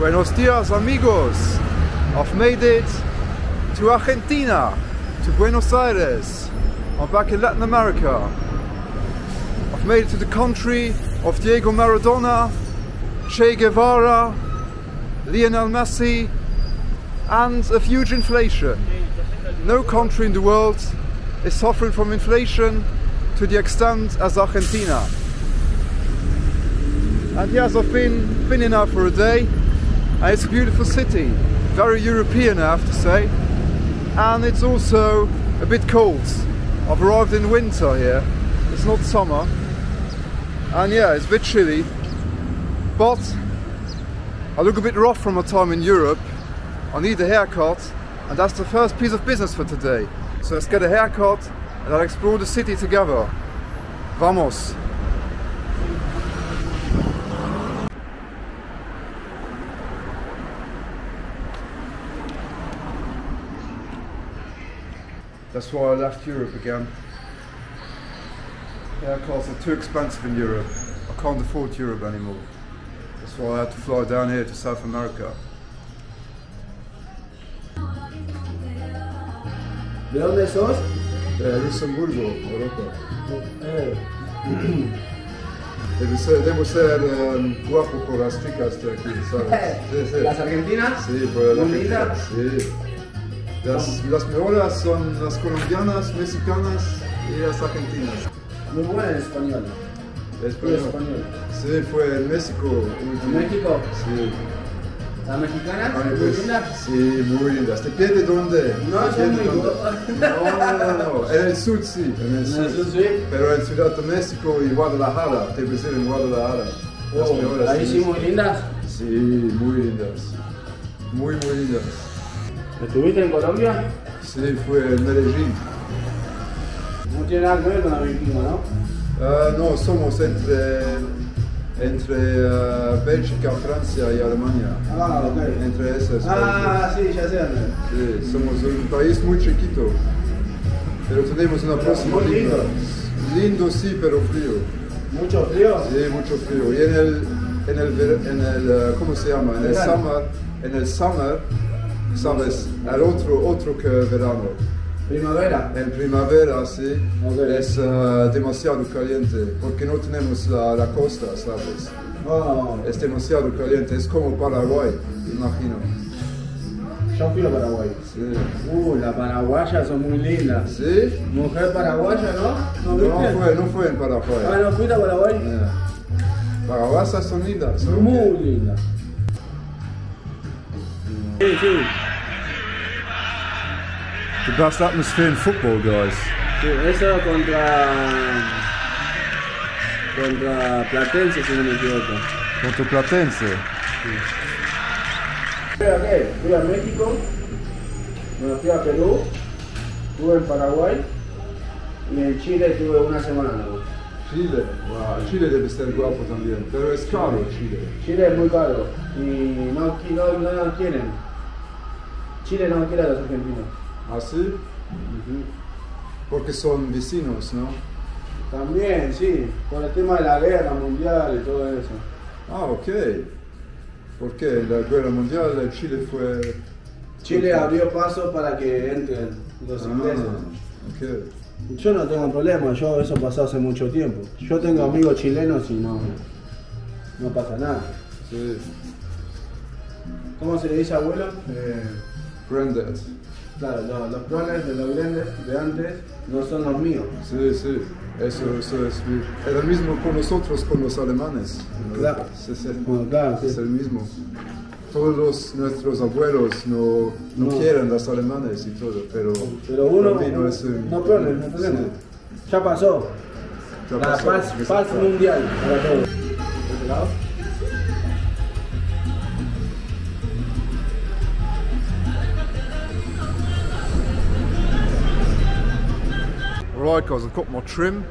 Buenos dias, amigos! I've made it to Argentina, to Buenos Aires. I'm back in Latin America. I've made it to the country of Diego Maradona, Che Guevara, Lionel Messi, and a huge inflation. No country in the world is suffering from inflation to the extent as Argentina. And yes, I've been in there for a day, and it's a beautiful city, very European I have to say, and it's also a bit cold. I've arrived in winter here, it's not summer, and yeah, it's a bit chilly, but I look a bit rough from my time in Europe. I need a haircut, and that's the first piece of business for today. So let's get a haircut and I'll explore the city together. Vamos! That's why I left Europe again. Haircuts are too expensive in Europe. I can't afford Europe anymore. That's why I had to fly down here to South America. ¿De dónde sos? De Luxemburgo, Morocco. Debo ser guapo por las chicas de aquí, ¿sabes? Sí, sí. ¿Las argentinas? Sí, por las argentinas. Sí. Las mejores son las colombianas, mexicanas y las argentinas. Muy buena en español. ¿Español? Sí, fue en México. ¿En México? Sí. ¿La mexicana? Ay, pues, sí, muy linda. ¿Te pierde dónde? No, soy muy no. En el sur sí. En el sur sí. Pero en Ciudad de México y Guadalajara. Te puedes ir en Guadalajara. Oh, ¿ahí sí muy lindas? Sí, muy lindas. Muy lindas. ¿Estuviste en Colombia? Sí, fue en Medellín. No tiene nada que ver con Argentina, ¿no? No, somos entre Bélgica, Francia y Alemania. Ah, ok. Entre esas. Ah, sí, ya sé. Sí, somos un país muy chiquito. Pero tenemos una próxima linda. Lindo sí, pero frío. ¿Mucho frío? Sí, mucho frío. Y en el ¿cómo se llama? En el summer. En el summer, sabes, el otro que verano. ¿Primavera? En primavera, sí, okay. Es demasiado caliente, porque no tenemos la costa, ¿sabes? Oh. Es demasiado caliente, es como Paraguay, imagino. Yo fui a Paraguay. Sí. Las paraguayas son muy lindas. ¿Sí? Mujer paraguaya, ¿no? No fue en Paraguay. Ah, ¿no fuiste a Paraguay? Yeah. Paraguayas son lindas. Son muy lindas. Sí, sí. The best atmosphere in football, guys. Eso contra Platense, si no me equivoco. Contra Platense. Sí. Fui a México, me fui a Perú, estuve en Paraguay y en Chile estuve una semana. Chile, wow. Chile debe ser guapo también, pero es caro Chile. Chile es muy caro y no quieren. Chile no quiere a los argentinos. ¿Ah, sí? Porque son vecinos, ¿no? También, sí, con el tema de la guerra mundial y todo eso. Ah, ok. Porque la guerra mundial, Chile fue... Chile abrió paso para que entren los ingleses. Okay. Yo no tengo problema, yo eso pasó hace mucho tiempo. Yo tengo amigos chilenos y no pasa nada. Sí. ¿Cómo se le dice abuelo? Granddad. Claro, los planes de los grandes de antes no son los míos. Sí, sí, eso es. Es lo mismo con nosotros, con los alemanes. Claro, es el mismo. Todos nuestros abuelos no quieren los alemanes y todo, pero uno no es un... No problema, no problema. Sí. Ya pasó. La paz mundial para todos. ¿De este lado? Right guys, I've got my trim,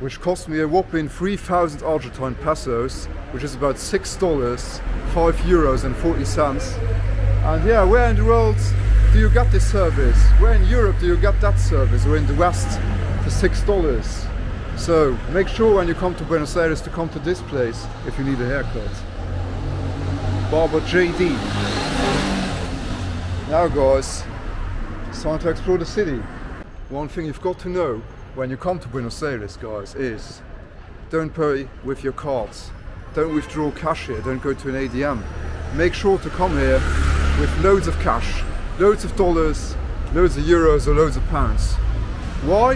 which cost me a whopping 3,000 Argentine pesos, which is about $6, €5.40. And yeah, where in the world do you get this service? Where in Europe do you get that service? Or in the West for $6? So make sure when you come to Buenos Aires to come to this place if you need a haircut. Barber JD. Now guys, it's time to explore the city. One thing you've got to know when you come to Buenos Aires, guys, is don't pay with your cards. Don't withdraw cash here, don't go to an ATM. Make sure to come here with loads of cash, loads of dollars, loads of euros or loads of pounds. Why?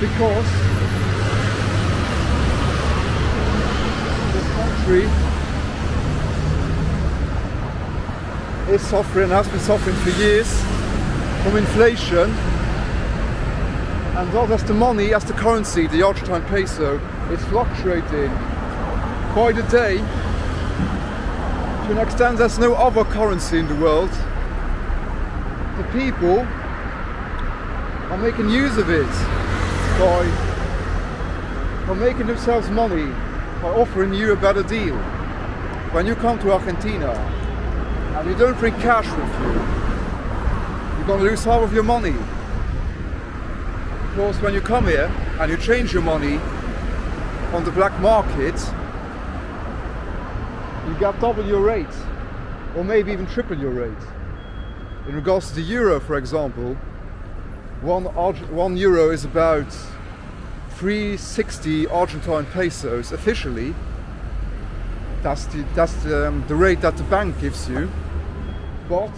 Because this country is suffering, has been suffering for years from inflation, and not as the money, as the currency, the Argentine peso, is fluctuating by the day to an extent there's no other currency in the world. The people are making use of it by making themselves money by offering you a better deal. When you come to Argentina and you don't bring cash with you, you're gonna lose half of your money. Because when you come here and you change your money on the black market, you get double your rate, or maybe even triple your rate. In regards to the euro, for example, one euro is about 360 Argentine pesos officially. That's the rate that the bank gives you. But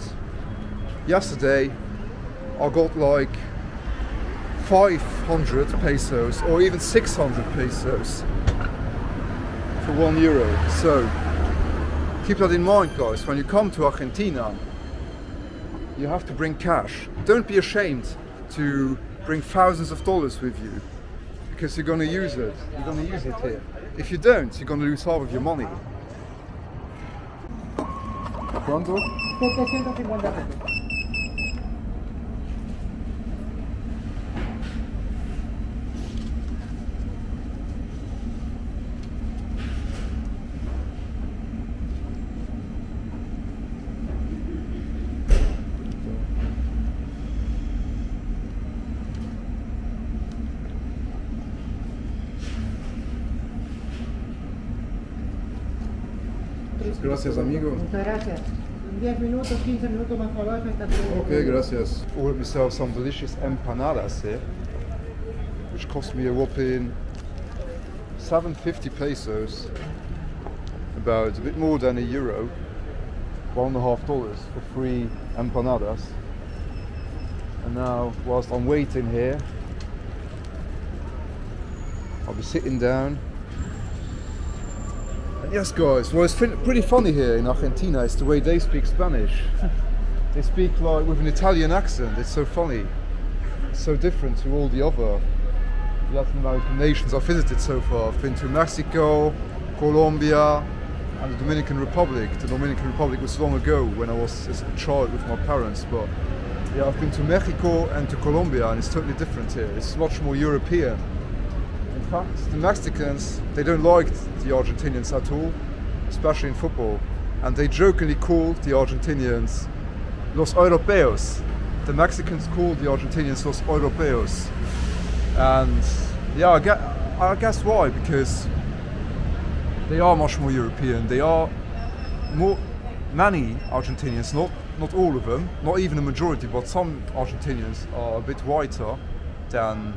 yesterday I got like 500 pesos or even 600 pesos for €1. So keep that in mind, guys. When you come to Argentina, you have to bring cash. Don't be ashamed to bring thousands of dollars with you, because you're going to use it. You're going to use it here. If you don't, you're going to lose half of your money. ¿Cuánto? 750 pesos. Gracias, amigo. Muchas gracias. 10 minutos, 15 minutos más abajo está todo. Okay, gracias. Ordered myself some delicious empanadas here, which cost me a whopping 750 pesos, about a bit more than €1, $1.50 for 3 empanadas. And now, whilst I'm waiting here, I'll be sitting down. Yes, guys, well, it's pretty funny here in Argentina is the way they speak Spanish. They speak like with an Italian accent. It's so funny. It's so different to all the other Latin American nations I've visited so far. I've been to Mexico, Colombia and the Dominican Republic. The Dominican Republic was long ago when I was a child with my parents, but yeah, I've been to Mexico and to Colombia and it's totally different here. It's much more European. In fact, the Mexicans, they don't like the Argentinians at all, especially in football, and they jokingly call the Argentinians Los Europeos. The Mexicans call the Argentinians Los Europeos, and yeah, I guess why, because they are much more European. They are more, many Argentinians, not all of them, not even a majority, but some Argentinians are a bit whiter than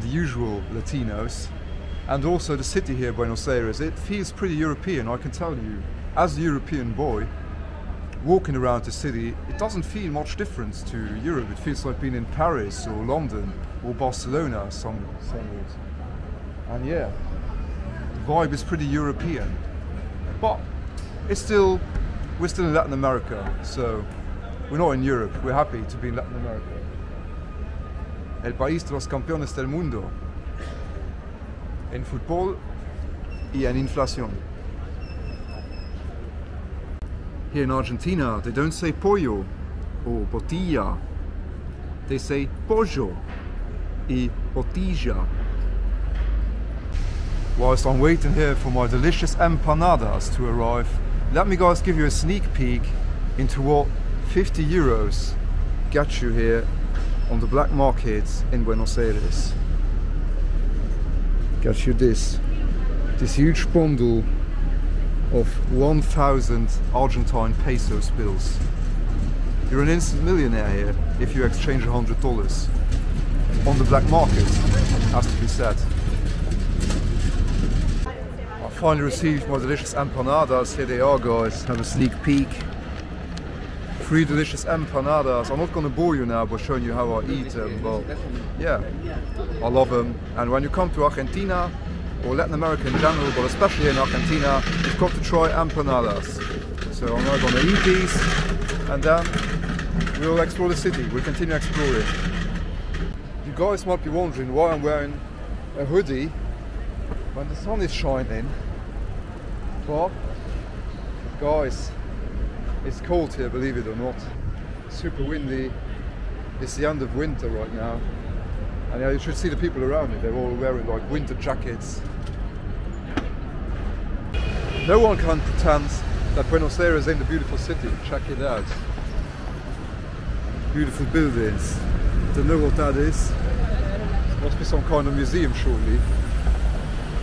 the usual Latinos. And also the city here, Buenos Aires, it feels pretty European, I can tell you. As a European boy, walking around the city, it doesn't feel much different to Europe. It feels like being in Paris or London or Barcelona somewhat. And yeah, the vibe is pretty European. But it's still, we're still in Latin America, so we're not in Europe. We're happy to be in Latin America. El país de los campeones del mundo en fútbol y en inflación. Here in Argentina, they don't say pollo or botilla. They say pollo y botilla. Whilst I'm waiting here for my delicious empanadas to arrive, let me guys give you a sneak peek into what €50 gets you here on the black market in Buenos Aires. Got you this huge bundle of 1,000 Argentine pesos bills. You're an instant millionaire here if you exchange $100. On the black market, has to be said. I finally received my delicious empanadas. Here they are, guys. Have a sneak peek. 3 delicious empanadas. I'm not going to bore you now by showing you how I eat them, but yeah, I love them. And when you come to Argentina, or Latin America in general, but especially in Argentina, you've got to try empanadas. So I'm now going to eat these, and then we'll explore the city. We'll continue exploring. You guys might be wondering why I'm wearing a hoodie when the sun is shining. But guys, it's cold here, believe it or not. Super windy. It's the end of winter right now. And yeah, you should see the people around me, they're all wearing like winter jackets. No one can pretend that Buenos Aires ain't a beautiful city. Check it out. Beautiful buildings. Don't know what that is. Must be some kind of museum surely.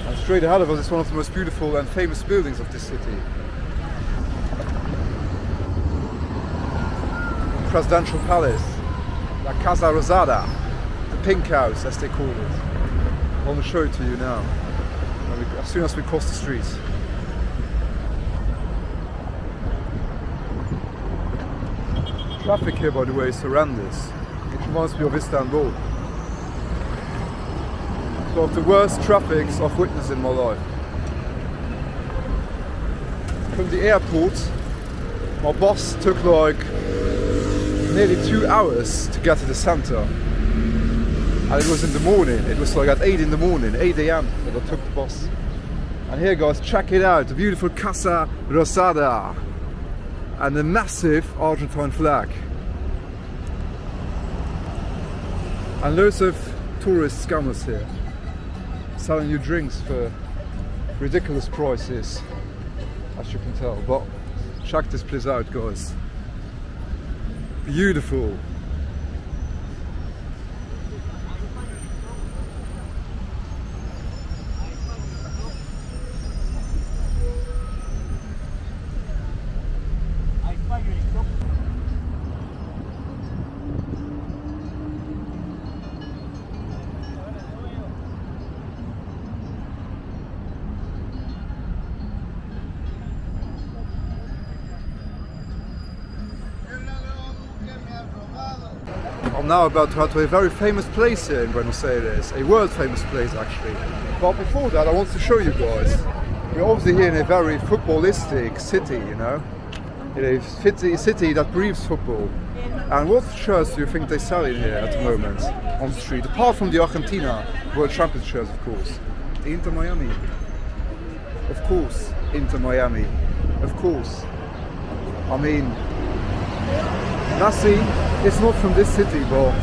And straight ahead of us is one of the most beautiful and famous buildings of this city. The Presidential Palace. La Casa Rosada. Pink house, as they call it. I want to show it to you now, as soon as we cross the street. Traffic here, by the way, is horrendous. It reminds me of Istanbul. It's one of the worst traffics I've witnessed in my life. From the airport, my bus took like nearly 2 hours to get to the centre. And it was in the morning, it was like at 8 in the morning, 8 AM that I took the bus. And here guys, check it out, the beautiful Casa Rosada. And the massive Argentine flag. And loads of tourist scammers here. Selling you drinks for ridiculous prices, as you can tell. But check this place out guys. Beautiful. I'm now about to head to a very famous place here in Buenos Aires, a world famous place actually. But before that I want to show you guys, we're obviously here in a very footballistic city, you know. It is a city that breathes football. And what shirts do you think they sell in here at the moment on the street? Apart from the Argentina World Champions shirts of course. The Inter Miami. Of course, Inter Miami. Of course. I mean, Messi. It's not from this city, but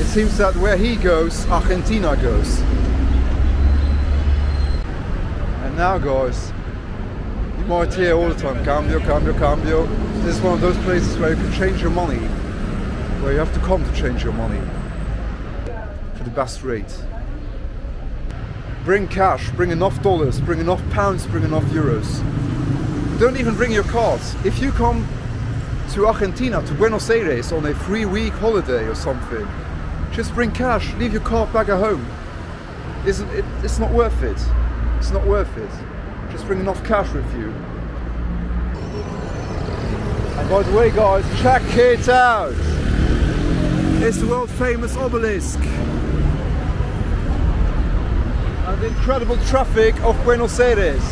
it seems that where he goes, Argentina goes. And now guys, you might hear all the time, cambio, cambio, cambio. This is one of those places where you can change your money, where you have to come to change your money for the best rate. Bring cash, bring enough dollars, bring enough pounds, bring enough euros. Don't even bring your cards. If you come to Argentina, to Buenos Aires on a 3-week holiday or something, just bring cash, leave your card back at home. It's not worth it. It's not worth it. Just bring enough cash with you. And by the way guys, check it out! It's the world famous obelisk. And the incredible traffic of Buenos Aires.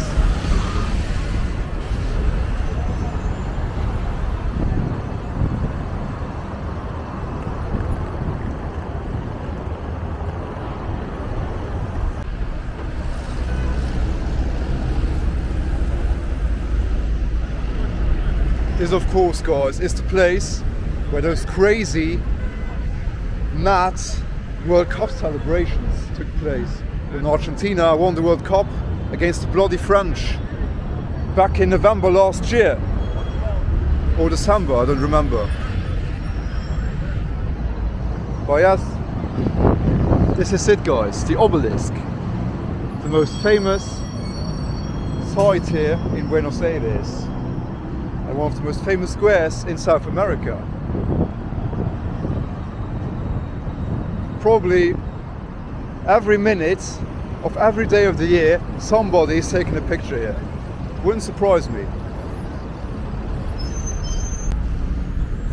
This, of course, guys, is the place where those crazy, mad World Cup celebrations took place. When Argentina won the World Cup against the bloody French back in November last year. Or December, I don't remember. But yes, this is it, guys, the obelisk. The most famous toys here in Buenos Aires, and one of the most famous squares in South America. Probably every minute of every day of the year somebody is taking a picture here. Wouldn't surprise me.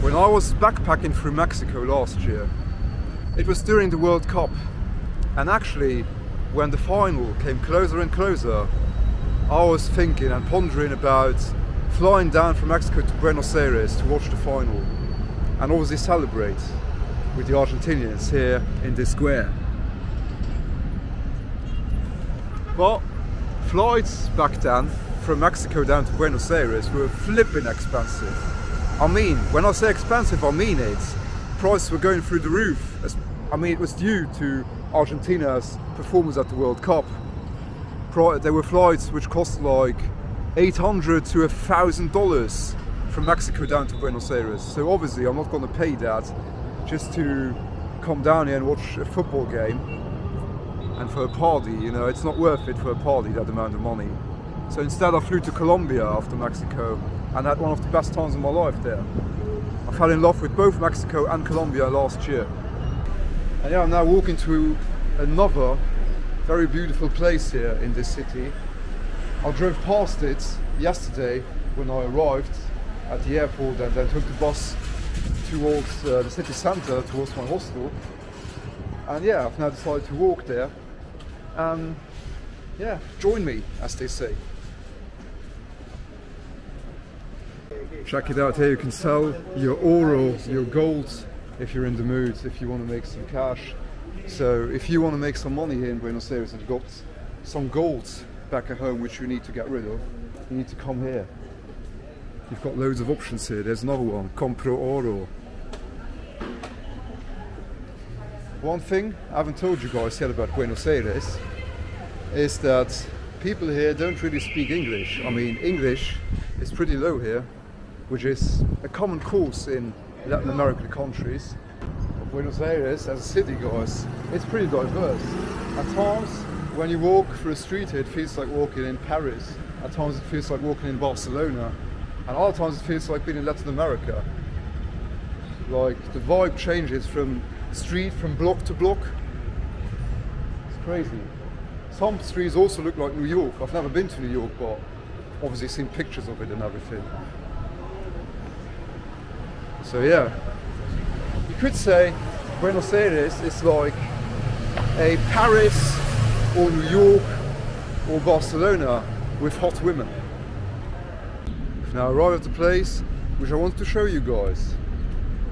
When I was backpacking through Mexico last year, it was during the World Cup, and actually when the final came closer and closer, I was thinking and pondering about flying down from Mexico to Buenos Aires to watch the final and obviously celebrate with the Argentinians here in this square. But flights back then from Mexico down to Buenos Aires were flipping expensive. I mean, when I say expensive, I mean it. Prices were going through the roof. I mean, it was due to Argentina's performance at the World Cup. There were flights which cost like $800 to $1,000 from Mexico down to Buenos Aires. So obviously I'm not going to pay that just to come down here and watch a football game and for a party. You know, it's not worth it for a party, that amount of money. So instead I flew to Colombia after Mexico, and had one of the best times of my life there. I fell in love with both Mexico and Colombia last year. And yeah, I'm now walking to another very beautiful place here in this city. I drove past it yesterday when I arrived at the airport, and then took the bus towards the city centre, towards my hostel. And yeah, I've now decided to walk there. Yeah, join me, as they say. Check it out here, you can sell your oro, your gold, if you're in the mood, if you want to make some cash. So if you want to make some money here in Buenos Aires and got some gold back at home which you need to get rid of, you need to come here. You've got loads of options here. There's another one, Compro Oro. One thing I haven't told you guys yet about Buenos Aires is that people here don't really speak English. I mean, English is pretty low here, which is a common course in Latin American countries. Buenos Aires as a city, guys, it's pretty diverse. At times when you walk through a street here, it feels like walking in Paris. At times it feels like walking in Barcelona, and other times it feels like being in Latin America. Like the vibe changes from street, from block to block. It's crazy. Some streets also look like New York. I've never been to New York, but obviously seen pictures of it and everything. So yeah, you could say Buenos Aires is like a Paris or New York or Barcelona with hot women. I've now arrived at the place which I want to show you guys.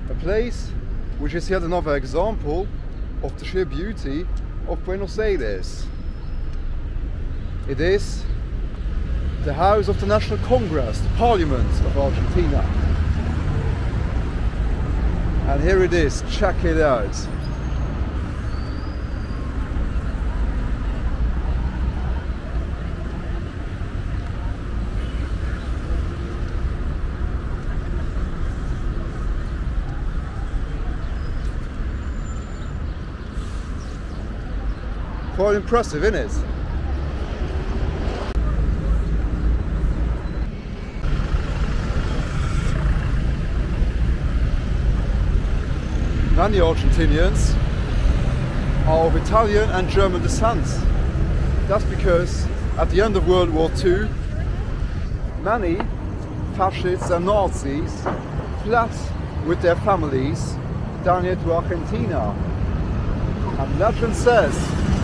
A place which is yet another example of the sheer beauty of Buenos Aires. It is the house of the National Congress, the Parliament of Argentina. And here it is, check it out. Quite impressive, isn't it? Many Argentinians are of Italian and German descent. That's because at the end of World War II, many fascists and Nazis fled with their families down here to Argentina. And legend says,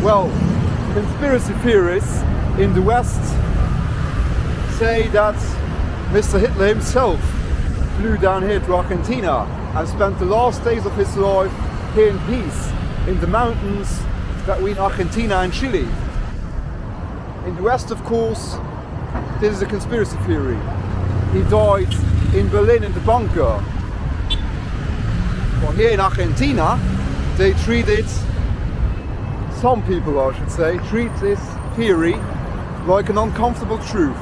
well, conspiracy theorists in the West say that Mr. Hitler himself flew down here to Argentina and spent the last days of his life here in peace, in the mountains between Argentina and Chile. In the West, of course, this is a conspiracy theory. He died in Berlin in the bunker. Well, here in Argentina, they treated, some people I should say, treat this theory like an uncomfortable truth.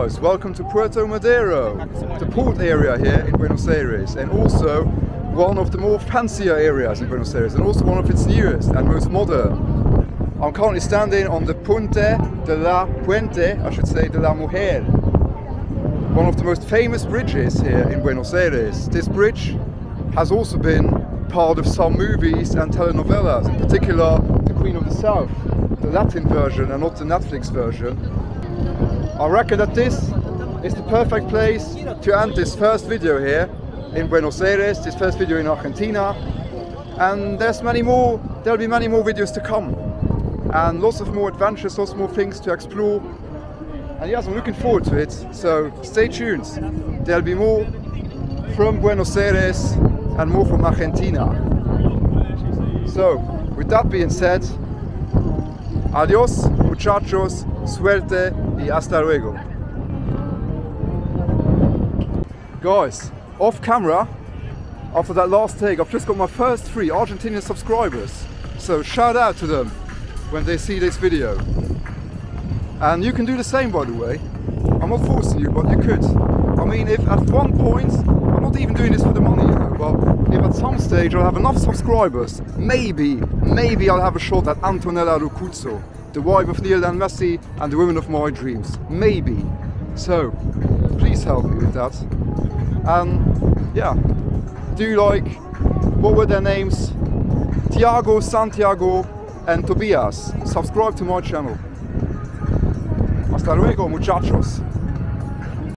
guys, welcome to Puerto Madero, the port area here in Buenos Aires, and also one of the more fancier areas in Buenos Aires, and also one of its newest and most modern. I'm currently standing on the Puente de la Mujer, one of the most famous bridges here in Buenos Aires. This bridge has also been part of some movies and telenovelas, in particular the Queen of the South, the Latin version and not the Netflix version. I reckon that this is the perfect place to end this first video here in Buenos Aires, this first video in Argentina, and there'll be many more videos to come, and lots of more adventures, lots more things to explore, and yes, I'm looking forward to it, so stay tuned. There'll be more from Buenos Aires and more from Argentina. So, with that being said, adios, muchachos, suerte y hasta luego. Guys, off camera, after that last take, I've just got my first 3 Argentinian subscribers. So shout out to them when they see this video. And you can do the same, by the way. I'm not forcing you, but you could. I mean, if at one point, I'm not even doing this for the money, you know, but if at some stage I'll have enough subscribers, maybe I'll have a shot at Antonella Roccuzzo, the wife of Lionel Messi and the woman of my dreams. Maybe. So, please help me with that. And yeah, do you like, what were their names? Thiago, Santiago and Tobias. Subscribe to my channel. Hasta luego, muchachos.